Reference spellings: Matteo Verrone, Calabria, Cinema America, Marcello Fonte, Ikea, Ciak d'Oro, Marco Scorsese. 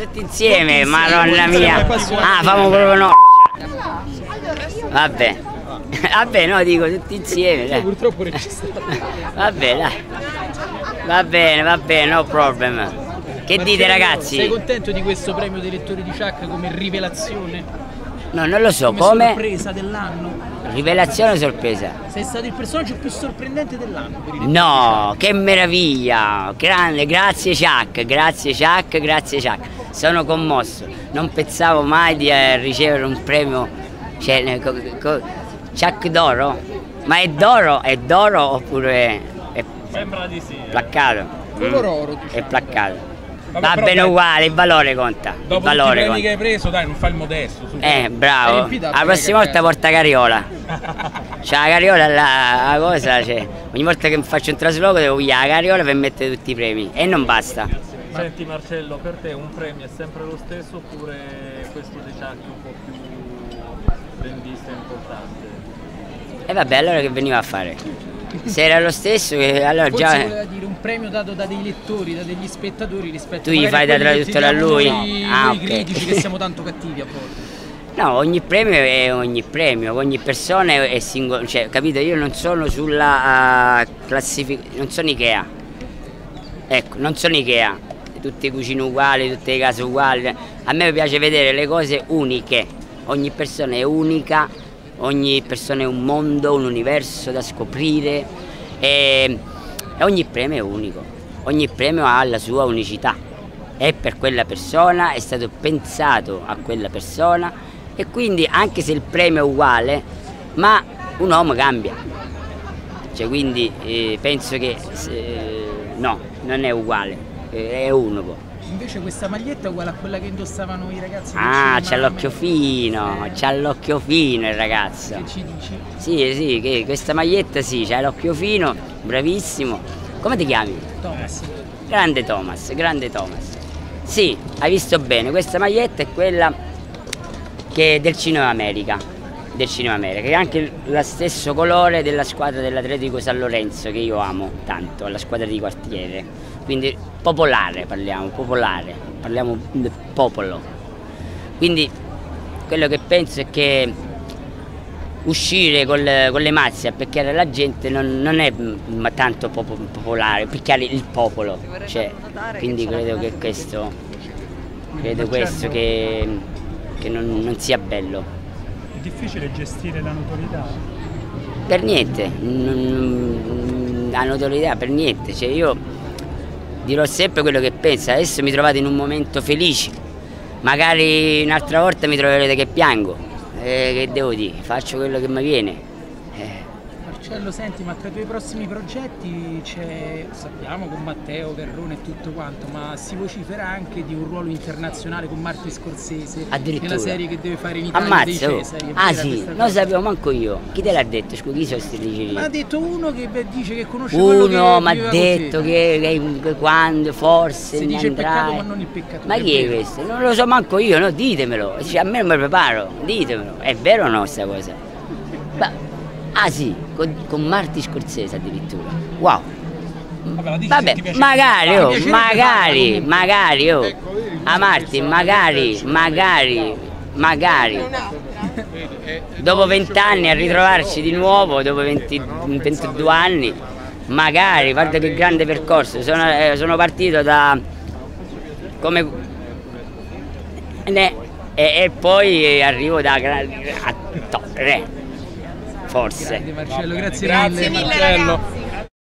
tutti insieme, madonna mia. Ah, famo proprio no. Vabbè. Vabbè, no, dico tutti insieme. Dai. Purtroppo registrato. Vabbè, dai. Va bene, no problem. Che Marcello, dite ragazzi? Sei contento di questo premio dei lettori di Ciak come rivelazione? No, non lo so, come sorpresa dell'anno. Rivelazione o sorpresa? Sei stato il personaggio più sorprendente dell'anno. No, che meraviglia! Grande, grazie Ciak, grazie Ciak, grazie Ciak. Sono commosso, non pensavo mai di ricevere un premio, cioè, Ciak d'Oro? Ma è d'oro oppure è sembra di sì. Placcato. Color oro, diciamo. È placcato. Va bene uguale, il valore conta. Dopo il valore conta. Che hai preso, dai, non fai il modesto. Super. Bravo. La prossima volta porta carriola. C'è la carriola, la cosa, cioè, ogni volta che faccio un trasloco devo pigliare la carriola per mettere tutti i premi. E non basta. Senti Marcello, per te un premio è sempre lo stesso oppure questo dei Ciak è un po' più ben visto e importante? E vabbè, allora che veniva a fare? Se era lo stesso, allora forse già. Voleva dire un premio dato da dei lettori, da degli spettatori rispetto a. Tu gli fai da traduttore a lui? Ah, okay. Critici che siamo tanto cattivi a volte. No, ogni premio è ogni premio, ogni persona è singola. Cioè, capito? Io non sono sulla classifica. Non sono Ikea. Ecco, non sono Ikea. Tutte le cucine uguali, tutte le case uguali. A me piace vedere le cose uniche. Ogni persona è unica. Ogni persona è un mondo, un universo da scoprire e ogni premio è unico, ogni premio ha la sua unicità, è per quella persona, è stato pensato a quella persona e quindi anche se il premio è uguale, ma un uomo cambia, cioè, quindi penso che no, non è uguale, è unico. Invece questa maglietta è uguale a quella che indossavano i ragazzi. Ah, c'ha l'occhio fino, c'ha l'occhio fino il ragazzo. Che ci dici? Sì, sì, che questa maglietta sì, c'ha l'occhio fino, bravissimo. Come ti chiami? Thomas. Grande Thomas, grande Thomas. Sì, hai visto bene, questa maglietta è quella che è del Cinema America, che è anche lo stesso colore della squadra dell'Atletico San Lorenzo che io amo tanto, la squadra di quartiere, quindi popolare parliamo, parliamo del popolo, quindi quello che penso è che uscire con le mazze a picchiare la gente non è tanto popolare, picchiare il popolo, cioè, quindi credo che questo che non sia bello. È difficile gestire la notorietà? Per niente, la notorietà per niente, cioè io dirò sempre quello che penso, adesso mi trovate in un momento felice, magari un'altra volta mi troverete che piango, che devo dire, faccio quello che mi viene. Marcello, senti, ma tra i tuoi prossimi progetti c'è, sappiamo, con Matteo Verrone e tutto quanto, ma si vocifera anche di un ruolo internazionale con Marco Scorsese nella serie che deve fare in Italia. Ammazza, dei Cesari. Ah sì, non lo sapevo manco io. Chi te l'ha detto? Scusa, chi sono questi? Ma ha detto uno che dice che conosce quello che uno mi ha detto che quando, forse, si dice andrai. Il peccato ma non il peccatore. Ma chi è questo? Non lo so manco io, no? Ditemelo, cioè, a me non mi preparo, ditemelo. È vero o no sta cosa? Ma, ah sì, con Marco Scorsese addirittura. Wow. Vabbè, magari a Marco, magari. Dopo 20 anni a ritrovarci di nuovo, dopo 22 anni, magari, guarda che grande percorso. Sono partito da come e poi arrivo da attore. Forse. Grazie Marcello, grazie mille Marcello.